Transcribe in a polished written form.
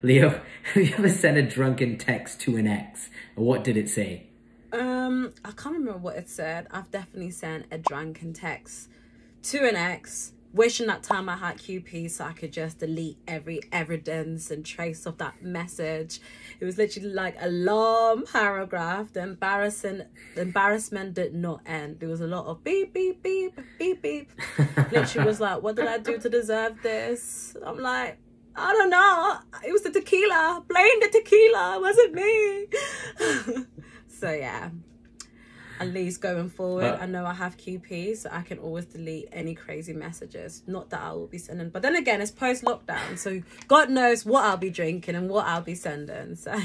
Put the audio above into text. Leo, have you ever sent a drunken text to an ex? What did it say? I can't remember what it said. I've definitely sent a drunken text to an ex, wishing that time I had QP so I could just delete every evidence and trace of that message. It was literally like a long paragraph. The embarrassment did not end. There was a lot of beep, beep, beep, beep, beep. Literally was like, what did I do to deserve this? I'm like, I don't know. It was the tequila. Blame the tequila. It wasn't me. So, yeah. At least going forward, I know I have QP, so I can always delete any crazy messages. Not that I will be sending. But then again, it's post-lockdown. So, God knows what I'll be drinking and what I'll be sending. So...